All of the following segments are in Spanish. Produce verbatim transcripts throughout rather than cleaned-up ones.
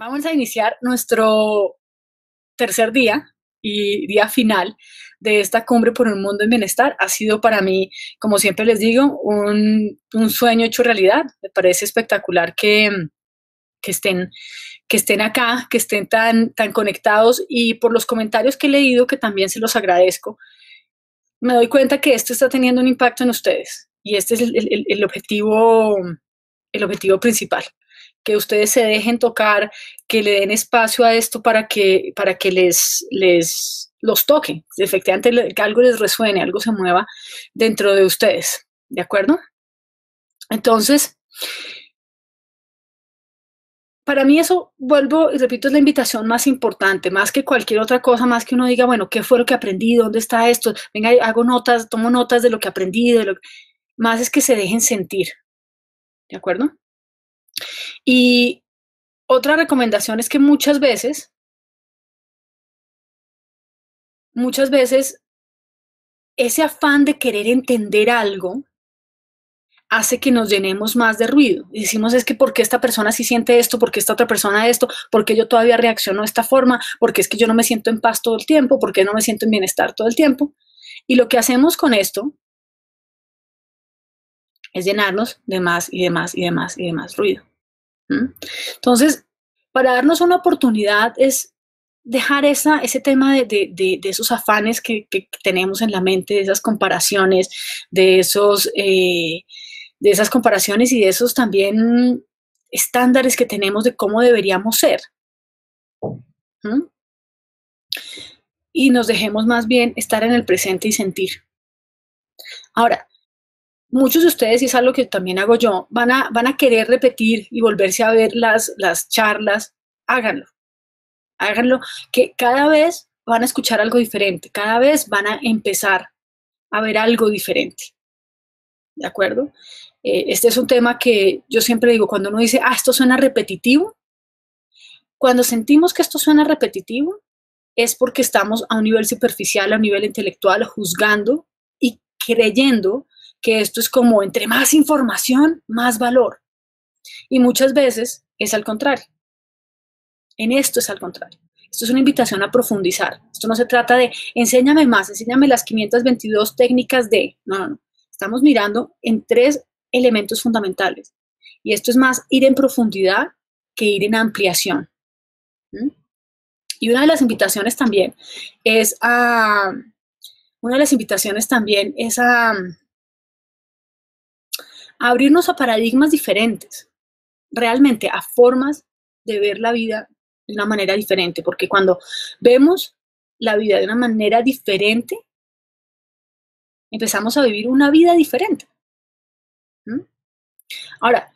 Vamos a iniciar nuestro tercer día y día final de esta cumbre por un mundo en bienestar. Ha sido para mí, como siempre les digo, un, un sueño hecho realidad. Me parece espectacular que, que, estén, que estén acá, que estén tan, tan conectados, y por los comentarios que he leído, que también se los agradezco, me doy cuenta que esto está teniendo un impacto en ustedes. Y este es el, el, el, objetivo, el objetivo principal, que ustedes se dejen tocar, que le den espacio a esto para que, para que les, les los toque, efectivamente que algo les resuene, algo se mueva dentro de ustedes, ¿de acuerdo? Entonces, para mí eso, vuelvo y repito, es la invitación más importante, más que cualquier otra cosa, más que uno diga, bueno, ¿qué fue lo que aprendí? ¿Dónde está esto? Venga, hago notas, tomo notas de lo que aprendí, de lo que... más es que se dejen sentir, ¿de acuerdo? Y otra recomendación es que muchas veces, muchas veces ese afán de querer entender algo hace que nos llenemos más de ruido. Y decimos, es que ¿por qué esta persona sí siente esto? ¿Por qué esta otra persona esto? ¿Por qué yo todavía reacciono de esta forma? ¿Por qué es que yo no me siento en paz todo el tiempo? ¿Por qué no me siento en bienestar todo el tiempo? Y lo que hacemos con esto es llenarnos de más y de más y de más y de más ruido. ¿Mm? Entonces, para darnos una oportunidad es dejar esa, ese tema de, de, de, de esos afanes que, que tenemos en la mente, de esas comparaciones, de, esos, eh, de esas comparaciones y de esos también estándares que tenemos de cómo deberíamos ser. ¿Mm? Y nos dejemos más bien estar en el presente y sentir. Ahora, muchos de ustedes, y es algo que también hago yo, van a, van a querer repetir y volverse a ver las, las charlas. Háganlo, háganlo, que cada vez van a escuchar algo diferente, cada vez van a empezar a ver algo diferente, ¿de acuerdo? Eh, este es un tema que yo siempre digo, cuando uno dice, ah, esto suena repetitivo, cuando sentimos que esto suena repetitivo, es porque estamos a un nivel superficial, a un nivel intelectual, juzgando y creyendo que esto es como entre más información, más valor. Y muchas veces es al contrario. En esto es al contrario. Esto es una invitación a profundizar. Esto no se trata de enséñame más, enséñame las quinientas veintidós técnicas de... No, no, no. Estamos mirando en tres elementos fundamentales. Y esto es más ir en profundidad que ir en ampliación. ¿Mm? Y una de las invitaciones también es a... Una de las invitaciones también es a... abrirnos a paradigmas diferentes, realmente a formas de ver la vida de una manera diferente, porque cuando vemos la vida de una manera diferente, empezamos a vivir una vida diferente. ¿Mm? Ahora,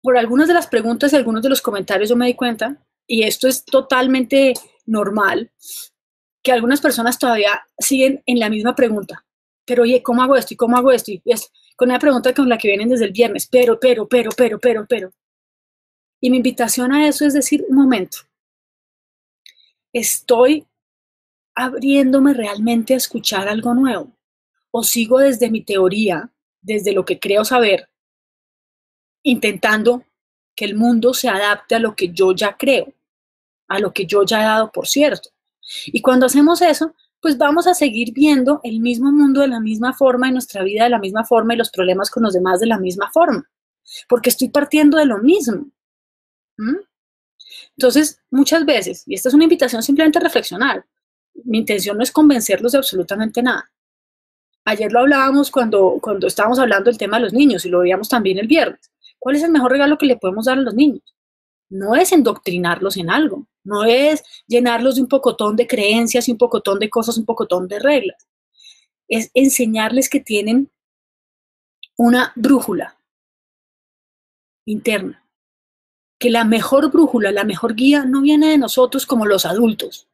por algunas de las preguntas y algunos de los comentarios yo me di cuenta, y esto es totalmente normal, que algunas personas todavía siguen en la misma pregunta. Pero oye, ¿cómo hago esto? ¿Y cómo hago esto? Y esto, con una pregunta con la que vienen desde el viernes, pero, pero, pero, pero, pero, pero. Y mi invitación a eso es decir, un momento, ¿estoy abriéndome realmente a escuchar algo nuevo? ¿O sigo desde mi teoría, desde lo que creo saber, intentando que el mundo se adapte a lo que yo ya creo, a lo que yo ya he dado por cierto? Y cuando hacemos eso, pues vamos a seguir viendo el mismo mundo de la misma forma y nuestra vida de la misma forma y los problemas con los demás de la misma forma, porque estoy partiendo de lo mismo. ¿Mm? Entonces, muchas veces, y esta es una invitación simplemente a reflexionar, mi intención no es convencerlos de absolutamente nada. Ayer lo hablábamos cuando, cuando estábamos hablando del tema de los niños y lo veíamos también el viernes. ¿Cuál es el mejor regalo que le podemos dar a los niños? No es endoctrinarlos en algo, no es llenarlos de un pocotón de creencias y un pocotón de cosas, un pocotón de reglas. Es enseñarles que tienen una brújula interna, que la mejor brújula, la mejor guía no viene de nosotros como los adultos,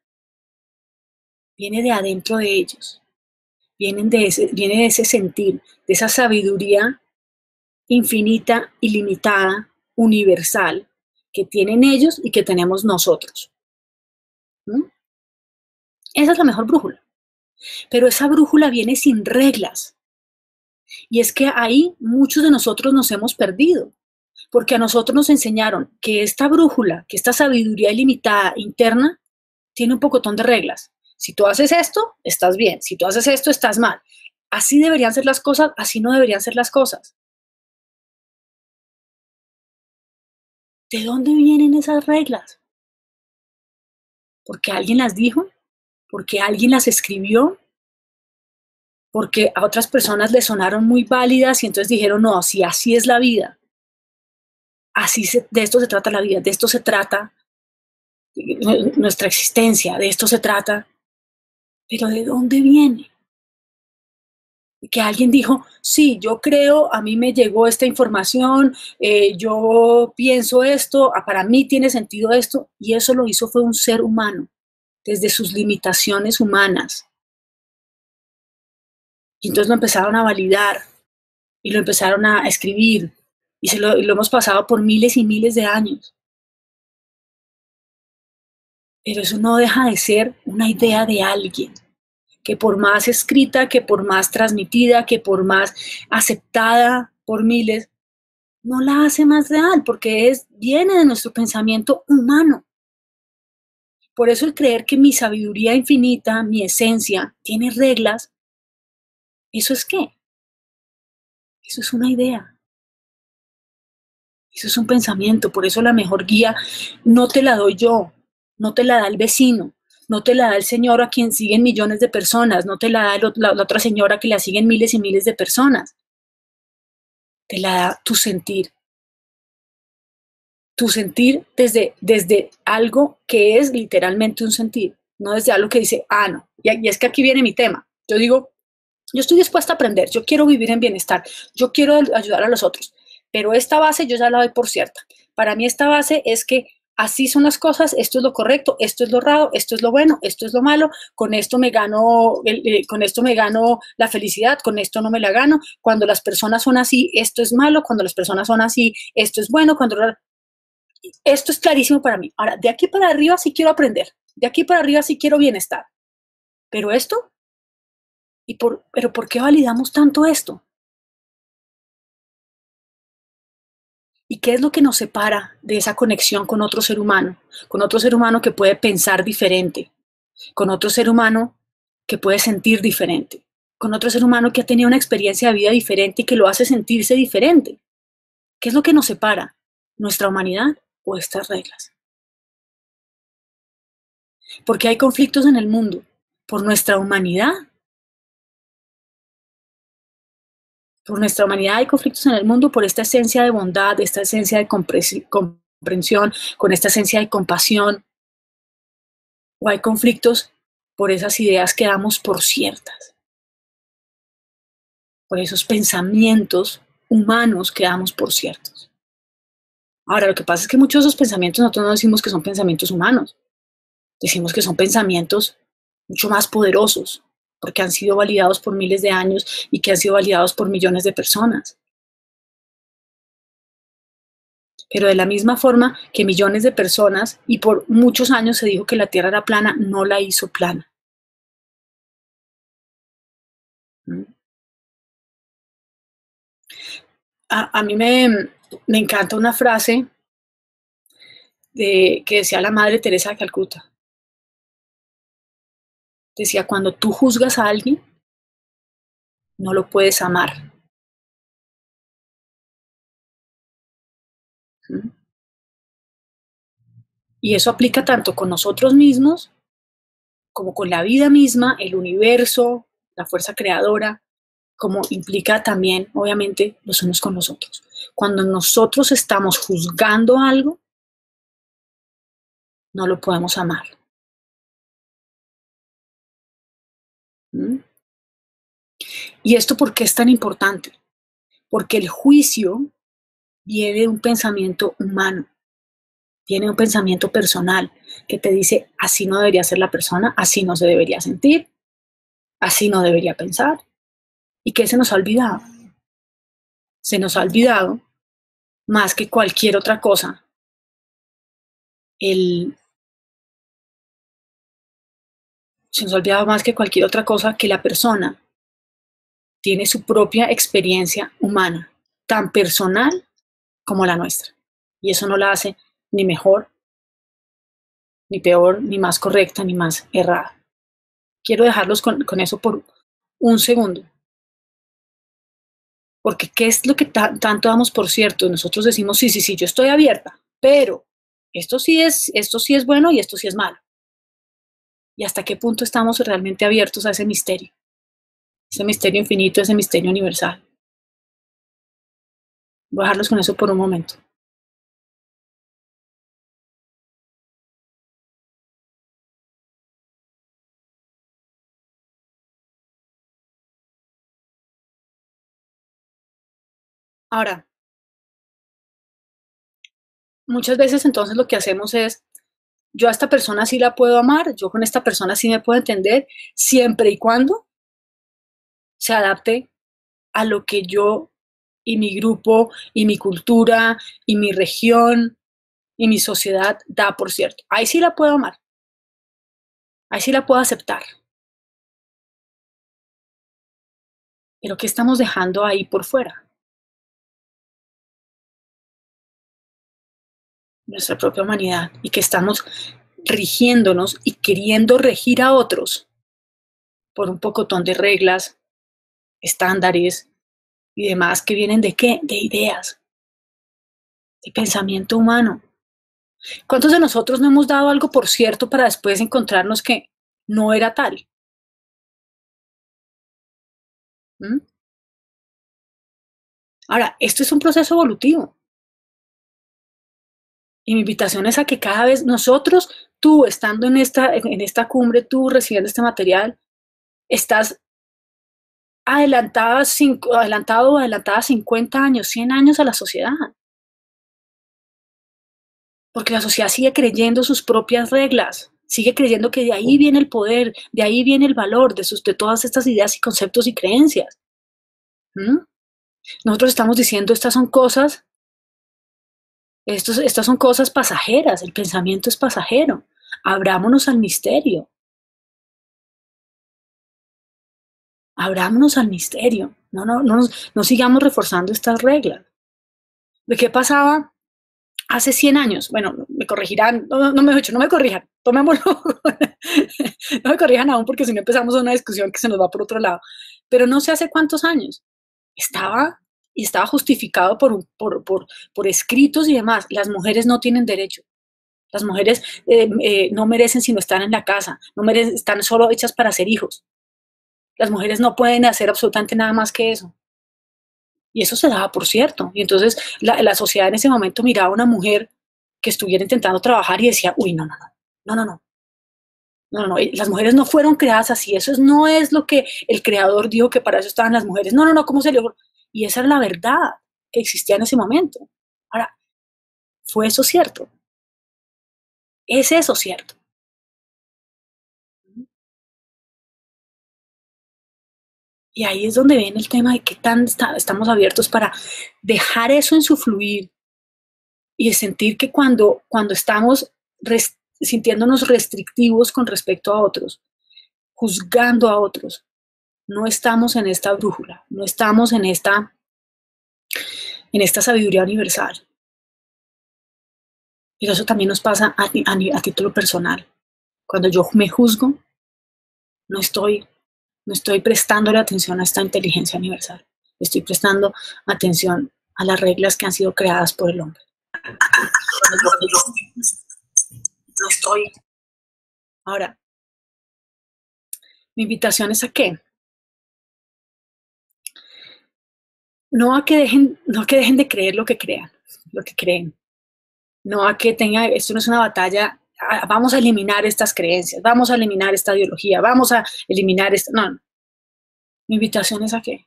viene de adentro de ellos, viene de ese, viene de ese sentir, de esa sabiduría infinita, ilimitada, universal, que tienen ellos y que tenemos nosotros. ¿Mm? Esa es la mejor brújula. Pero esa brújula viene sin reglas. Y es que ahí muchos de nosotros nos hemos perdido. porque a nosotros nos enseñaron que esta brújula, que esta sabiduría ilimitada interna, tiene un pocotón de reglas. Si tú haces esto, estás bien. Si tú haces esto, estás mal. Así deberían ser las cosas, así no deberían ser las cosas. ¿De dónde vienen esas reglas? ¿Porque alguien las dijo? ¿Porque alguien las escribió? ¿Porque a otras personas les sonaron muy válidas y entonces dijeron, no, si así es la vida? Así se, de esto se trata la vida, de esto se trata nuestra existencia, de esto se trata. Pero ¿de dónde viene? Que alguien dijo, sí, yo creo, a mí me llegó esta información, eh, yo pienso esto, para mí tiene sentido esto, y eso lo hizo fue un ser humano, desde sus limitaciones humanas. Y entonces lo empezaron a validar, y lo empezaron a escribir, y, se lo, y lo hemos pasado por miles y miles de años. Pero eso no deja de ser una idea de alguien, que por más escrita, que por más transmitida, que por más aceptada por miles, no la hace más real, porque es, viene de nuestro pensamiento humano. Por eso el creer que mi sabiduría infinita, mi esencia, tiene reglas, ¿eso es qué? Eso es una idea. Eso es un pensamiento, por eso la mejor guía no te la doy yo, no te la da el vecino. No te la da el señor a quien siguen millones de personas, no te la da el, la, la otra señora que la siguen miles y miles de personas. Te la da tu sentir. Tu sentir desde, desde algo que es literalmente un sentir, no desde algo que dice, ah, no. Y, y es que aquí viene mi tema. Yo digo, yo estoy dispuesta a aprender, yo quiero vivir en bienestar, yo quiero ayudar a los otros, pero esta base yo ya la doy por cierta. Para mí esta base es que así son las cosas, esto es lo correcto, esto es lo raro, esto es lo bueno, esto es lo malo, con esto me gano, eh, con esto me gano la felicidad, con esto no me la gano, cuando las personas son así, esto es malo, cuando las personas son así, esto es bueno, cuando esto es clarísimo para mí. Ahora, de aquí para arriba sí quiero aprender, de aquí para arriba sí quiero bienestar, pero esto, ¿y por, pero por qué validamos tanto esto? ¿Y qué es lo que nos separa de esa conexión con otro ser humano? Con otro ser humano que puede pensar diferente, con otro ser humano que puede sentir diferente, con otro ser humano que ha tenido una experiencia de vida diferente y que lo hace sentirse diferente. ¿Qué es lo que nos separa? ¿Nuestra humanidad o estas reglas? ¿Por qué hay conflictos en el mundo? ¿Por nuestra humanidad? Por nuestra humanidad hay conflictos en el mundo, por esta esencia de bondad, esta esencia de comprensión, con esta esencia de compasión. O hay conflictos por esas ideas que damos por ciertas. Por esos pensamientos humanos que damos por ciertos. Ahora, lo que pasa es que muchos de esos pensamientos nosotros no decimos que son pensamientos humanos. Decimos que son pensamientos mucho más poderosos, porque han sido validados por miles de años y que han sido validados por millones de personas. Pero de la misma forma que millones de personas y por muchos años se dijo que la Tierra era plana, no la hizo plana. A, a mí me, me encanta una frase de, que decía la Madre Teresa de Calcuta. Decía, cuando tú juzgas a alguien, no lo puedes amar. ¿Mm? Y eso aplica tanto con nosotros mismos, como con la vida misma, el universo, la fuerza creadora, como implica también, obviamente, los unos con los otros. Cuando nosotros estamos juzgando algo, no lo podemos amar. ¿Y esto por qué es tan importante? Porque el juicio viene de un pensamiento humano, viene de un pensamiento personal que te dice así no debería ser la persona, así no se debería sentir, así no debería pensar. ¿Y qué se nos ha olvidado? Se nos ha olvidado, más que cualquier otra cosa, el... Se nos ha olvidado más que cualquier otra cosa que la persona tiene su propia experiencia humana, tan personal como la nuestra. Y eso no la hace ni mejor, ni peor, ni más correcta, ni más errada. Quiero dejarlos con, con eso por un segundo. Porque ¿qué es lo que ta tanto damos por cierto? Nosotros decimos, sí, sí, sí, yo estoy abierta, pero esto sí es, esto sí es bueno y esto sí es malo. ¿Y hasta qué punto estamos realmente abiertos a ese misterio? Ese misterio infinito, ese misterio universal. Voy a dejarlos con eso por un momento. Ahora, muchas veces entonces lo que hacemos es, yo a esta persona sí la puedo amar, yo con esta persona sí me puedo entender, siempre y cuando se adapte a lo que yo y mi grupo y mi cultura y mi región y mi sociedad da por cierto. Ahí sí la puedo amar, ahí sí la puedo aceptar. Pero ¿qué estamos dejando ahí por fuera? Nuestra propia humanidad, y que estamos rigiéndonos y queriendo regir a otros por un pocotón de reglas, estándares y demás que vienen de qué? De ideas, de pensamiento humano. ¿Cuántos de nosotros no hemos dado algo por cierto para después encontrarnos que no era tal? ¿Mm? Ahora, esto es un proceso evolutivo. Y mi invitación es a que cada vez nosotros, tú estando en esta, en esta cumbre, tú recibiendo este material, estás adelantado, cinco, adelantado o adelantada cincuenta años, cien años a la sociedad. Porque la sociedad sigue creyendo sus propias reglas, sigue creyendo que de ahí viene el poder, de ahí viene el valor de, sus, de todas estas ideas y conceptos y creencias. ¿Mm? Nosotros estamos diciendo estas son cosas... Estos, estas son cosas pasajeras, el pensamiento es pasajero. Abrámonos al misterio. Abrámonos al misterio. No, no, no, no sigamos reforzando estas reglas. ¿De qué pasaba hace cien años? Bueno, me corregirán, no, no, me, no me corrijan, tomémoslo. No me corrijan aún porque si no empezamos una discusión que se nos va por otro lado. Pero no sé hace cuántos años estaba... y estaba justificado por, por, por, por escritos y demás. Las mujeres no tienen derecho. Las mujeres eh, eh, no merecen sino estar en la casa. No merecen, están solo hechas para ser hijos. Las mujeres no pueden hacer absolutamente nada más que eso. Y eso se daba por cierto. Y entonces la, la sociedad en ese momento miraba a una mujer que estuviera intentando trabajar y decía, uy, no, no, no, no, no, no. No, no, no, las mujeres no fueron creadas así. Eso no es lo que el creador dijo que para eso estaban las mujeres. No, no, no, ¿cómo se le ocurre? Y esa era la verdad que existía en ese momento. Ahora, ¿fue eso cierto? ¿Es eso cierto? Y ahí es donde viene el tema de qué tan está, estamos abiertos para dejar eso en su fluir y sentir que cuando, cuando estamos rest, sintiéndonos restrictivos con respecto a otros, juzgando a otros, no estamos en esta brújula, no estamos en esta, en esta sabiduría universal. Y eso también nos pasa a, a, a título personal. Cuando yo me juzgo, no estoy, no estoy prestándole atención a esta inteligencia universal. Estoy prestando atención a las reglas que han sido creadas por el hombre. No estoy. Ahora, mi invitación es a qué. No a que dejen, no a que dejen de creer lo que crean, lo que creen. No a que tenga, esto no es una batalla, a, vamos a eliminar estas creencias, vamos a eliminar esta ideología, vamos a eliminar esta, no, no. Mi invitación es a que,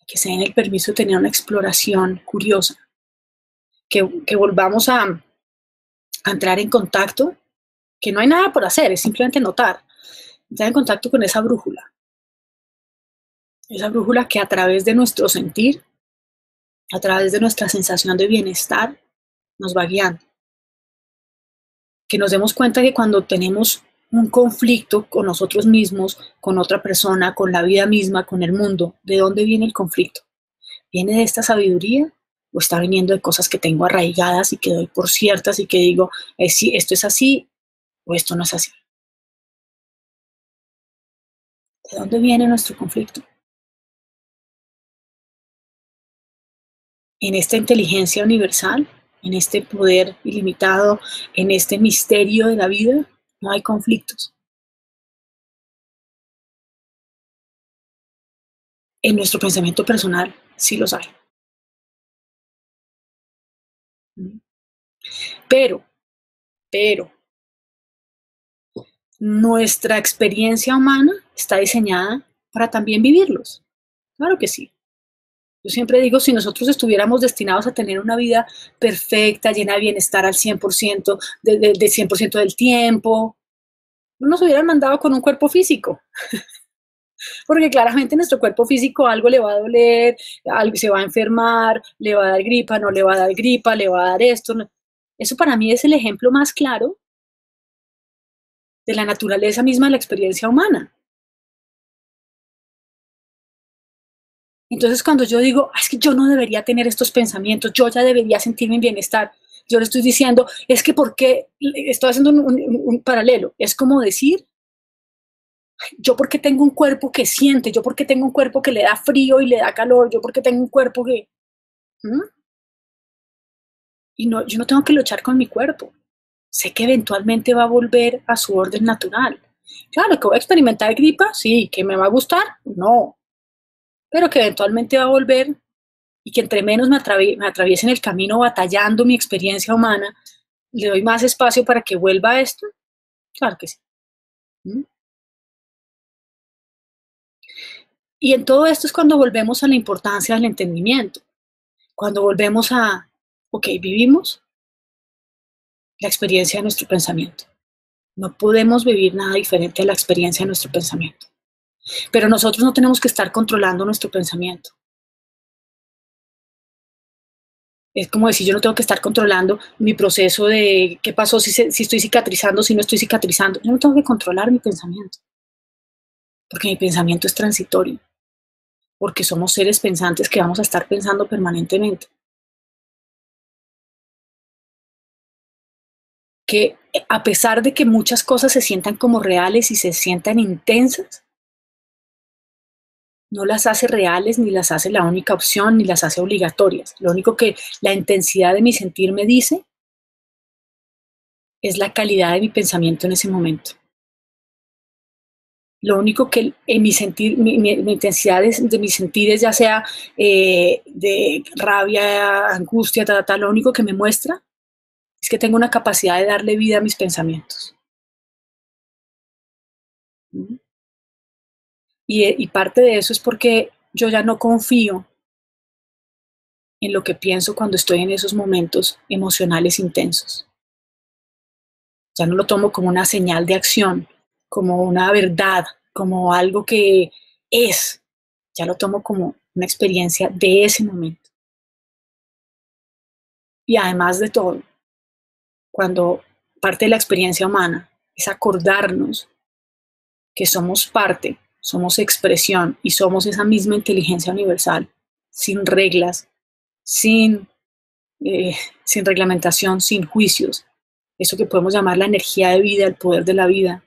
a que se den el permiso de tener una exploración curiosa, que, que volvamos a, a entrar en contacto, que no hay nada por hacer, es simplemente notar, entrar en contacto con esa brújula. Esa brújula que a través de nuestro sentir, a través de nuestra sensación de bienestar, nos va guiando. Que nos demos cuenta que cuando tenemos un conflicto con nosotros mismos, con otra persona, con la vida misma, con el mundo, ¿de dónde viene el conflicto? ¿Viene de esta sabiduría o está viniendo de cosas que tengo arraigadas y que doy por ciertas y que digo, eh, sí, esto es así o esto no es así. ¿De dónde viene nuestro conflicto? En esta inteligencia universal, en este poder ilimitado, en este misterio de la vida, no hay conflictos. En nuestro pensamiento personal sí los hay. Pero, pero, nuestra experiencia humana está diseñada para también vivirlos. Claro que sí. Yo siempre digo, si nosotros estuviéramos destinados a tener una vida perfecta, llena de bienestar al cien por ciento, de, de, de cien por ciento del tiempo, no nos hubieran mandado con un cuerpo físico. Porque claramente nuestro cuerpo físico algo le va a doler, algo se va a enfermar, le va a dar gripa, no le va a dar gripa, le va a dar esto. No. Eso para mí es el ejemplo más claro de la naturaleza misma de la experiencia humana. Entonces cuando yo digo, es que yo no debería tener estos pensamientos, yo ya debería sentirme en bienestar, yo le estoy diciendo, es que porque, estoy haciendo un, un, un paralelo, es como decir, yo porque tengo un cuerpo que siente, yo porque tengo un cuerpo que le da frío y le da calor, yo porque tengo un cuerpo que... ¿Mm? Y no, yo no tengo que luchar con mi cuerpo, sé que eventualmente va a volver a su orden natural. Claro, que voy a experimentar gripa, sí, que me va a gustar, no. Pero que eventualmente va a volver y que entre menos me, atravi me atraviesen el camino batallando mi experiencia humana, le doy más espacio para que vuelva a esto, claro que sí. ¿Mm? Y en todo esto es cuando volvemos a la importancia del entendimiento, cuando volvemos a, ok, vivimos la experiencia de nuestro pensamiento. No podemos vivir nada diferente a la experiencia de nuestro pensamiento. Pero nosotros no tenemos que estar controlando nuestro pensamiento. Es como decir, yo no tengo que estar controlando mi proceso de qué pasó, si, se, si estoy cicatrizando, si no estoy cicatrizando. Yo no tengo que controlar mi pensamiento, porque mi pensamiento es transitorio, porque somos seres pensantes que vamos a estar pensando permanentemente. Que a pesar de que muchas cosas se sientan como reales y se sientan intensas, no las hace reales, ni las hace la única opción, ni las hace obligatorias. Lo único que la intensidad de mi sentir me dice es la calidad de mi pensamiento en ese momento. Lo único que en mi, sentir, mi, mi, mi intensidad de, de mis sentires, ya sea eh, de rabia, angustia, ta, ta, ta, lo único que me muestra es que tengo una capacidad de darle vida a mis pensamientos. ¿Mm? Y, y parte de eso es porque yo ya no confío en lo que pienso cuando estoy en esos momentos emocionales intensos. Ya no lo tomo como una señal de acción, como una verdad, como algo que es. Ya lo tomo como una experiencia de ese momento. Y además de todo, cuando parte de la experiencia humana es acordarnos que somos parte, somos expresión y somos esa misma inteligencia universal, sin reglas, sin, eh, sin reglamentación, sin juicios. Eso que podemos llamar la energía de vida, el poder de la vida,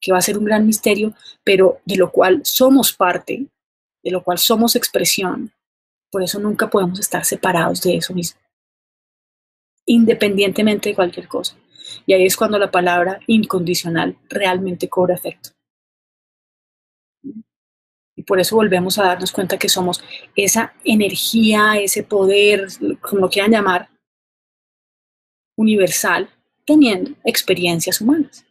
que va a ser un gran misterio, pero de lo cual somos parte, de lo cual somos expresión. Por eso nunca podemos estar separados de eso mismo, independientemente de cualquier cosa. Y ahí es cuando la palabra incondicional realmente cobra efecto. Y por eso volvemos a darnos cuenta que somos esa energía, ese poder, como lo quieran llamar, universal, teniendo experiencias humanas.